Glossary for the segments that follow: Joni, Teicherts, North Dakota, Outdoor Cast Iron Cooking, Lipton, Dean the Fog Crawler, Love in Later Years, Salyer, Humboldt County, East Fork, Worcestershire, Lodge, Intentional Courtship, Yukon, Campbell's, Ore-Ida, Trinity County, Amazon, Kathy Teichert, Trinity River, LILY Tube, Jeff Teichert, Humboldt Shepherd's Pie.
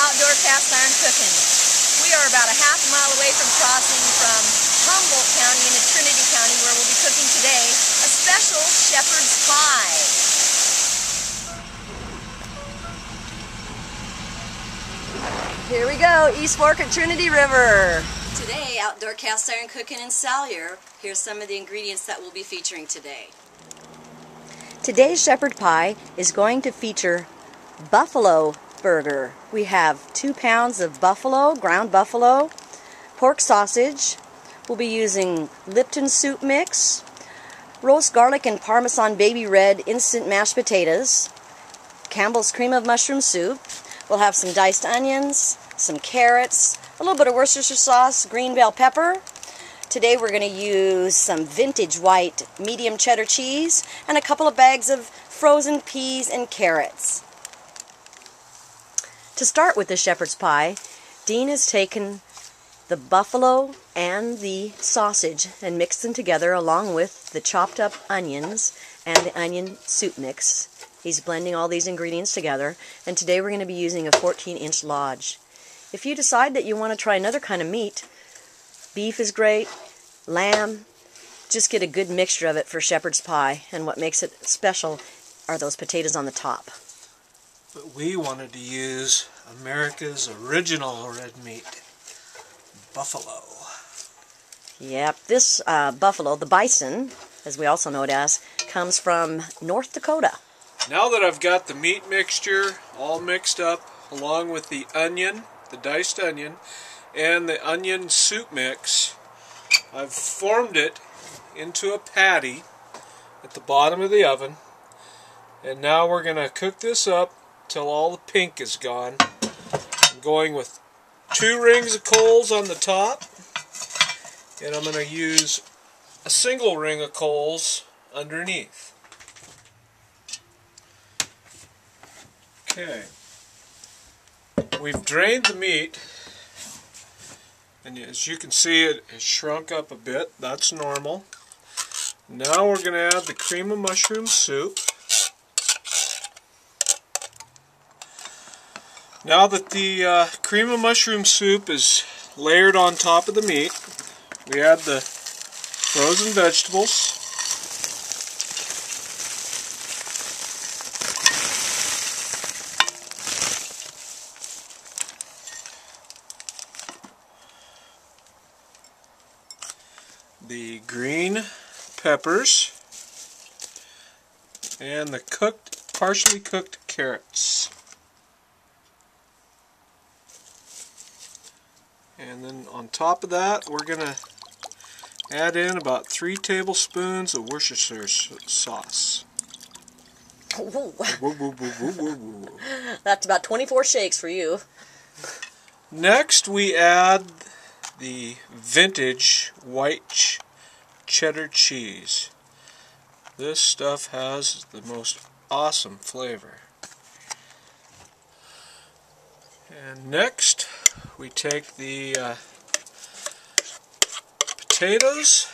outdoor cast iron cooking. We are about a half mile away from crossing from Humboldt County into Trinity County, where we'll be cooking today a special shepherd's pie. Here we go, East Fork and Trinity River. Today, outdoor cast iron cooking in Salyer. Here's some of the ingredients that we'll be featuring today. Today's shepherd pie is going to feature buffalo burger. We have 2 pounds of buffalo, ground buffalo, pork sausage. We'll be using Lipton soup mix, roast garlic and Parmesan baby red instant mashed potatoes, Campbell's cream of mushroom soup. We'll have some diced onions, some carrots, a little bit of Worcestershire sauce, green bell pepper. Today we're going to use some vintage white medium cheddar cheese and a couple of bags of frozen peas and carrots. To start with the shepherd's pie, Dean has taken the buffalo and the sausage and mixed them together along with the chopped up onions and the onion soup mix. He's blending all these ingredients together, and today we're going to be using a 14-inch Lodge. If you decide that you want to try another kind of meat, beef is great, lamb, just get a good mixture of it for shepherd's pie, and what makes it special are those potatoes on the top. But we wanted to use America's original red meat, buffalo. Yep, this buffalo, the bison, as we also know it as, comes from North Dakota. Now that I've got the meat mixture all mixed up along with the onion, the diced onion, and the onion soup mix, I've formed it into a patty at the bottom of the oven, and now we're going to cook this up till all the pink is gone. I'm going with 2 rings of coals on the top, and I'm going to use a single ring of coals underneath. Okay, we've drained the meat, and as you can see it has shrunk up a bit. That's normal. Now we're going to add the cream of mushroom soup. Now that the cream of mushroom soup is layered on top of the meat, we add the frozen vegetables. The green peppers and the cooked, partially cooked carrots. And then on top of that, we're going to add in about 3 tablespoons of Worcestershire sauce. Whoa. Whoa, whoa, whoa, whoa, whoa. That's about 24 shakes for you. Next, we add the vintage white cheddar cheese. This stuff has the most awesome flavor. And next we take the potatoes.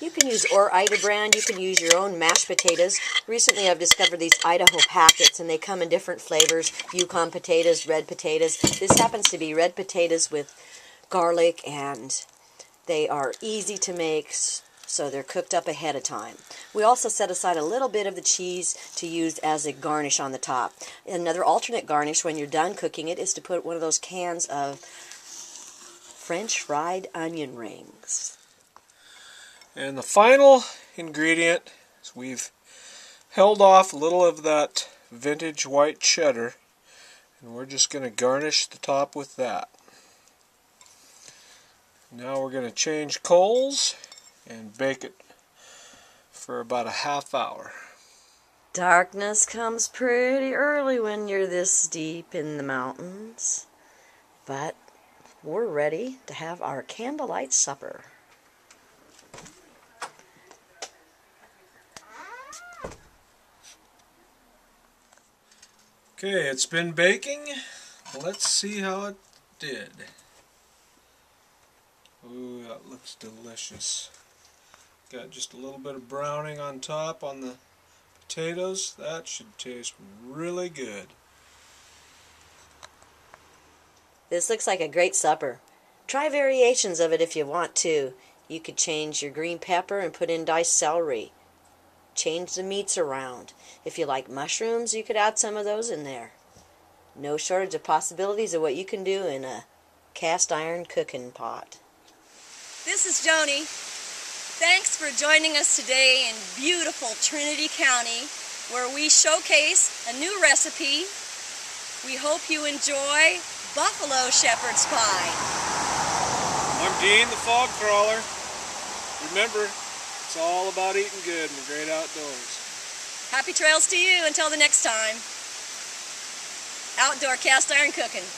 You can use Ore-Ida brand, you can use your own mashed potatoes. Recently I've discovered these Idaho packets, and they come in different flavors. Yukon potatoes, red potatoes. This happens to be red potatoes with garlic, and they are easy to make, so they're cooked up ahead of time. We also set aside a little bit of the cheese to use as a garnish on the top. Another alternate garnish when you're done cooking it is to put one of those cans of French fried onion rings. And the final ingredient is we've held off a little of that vintage white cheddar, and we're just going to garnish the top with that. Now we're going to change coals and bake it for about a half hour. Darkness comes pretty early when you're this deep in the mountains, but we're ready to have our candlelight supper. Okay, it's been baking. Let's see how it did. Ooh, that looks delicious. Got just a little bit of browning on top on the potatoes. That should taste really good. This looks like a great supper. Try variations of it if you want to. You could change your green pepper and put in diced celery. Change the meats around. If you like mushrooms, you could add some of those in there. No shortage of possibilities of what you can do in a cast iron cooking pot. This is Joni. Thanks for joining us today in beautiful Trinity County, where we showcase a new recipe. We hope you enjoy buffalo shepherd's pie. I'm Dean the Fog Crawler. Remember, it's all about eating good in the great outdoors. Happy trails to you until the next time. Outdoor cast iron cooking.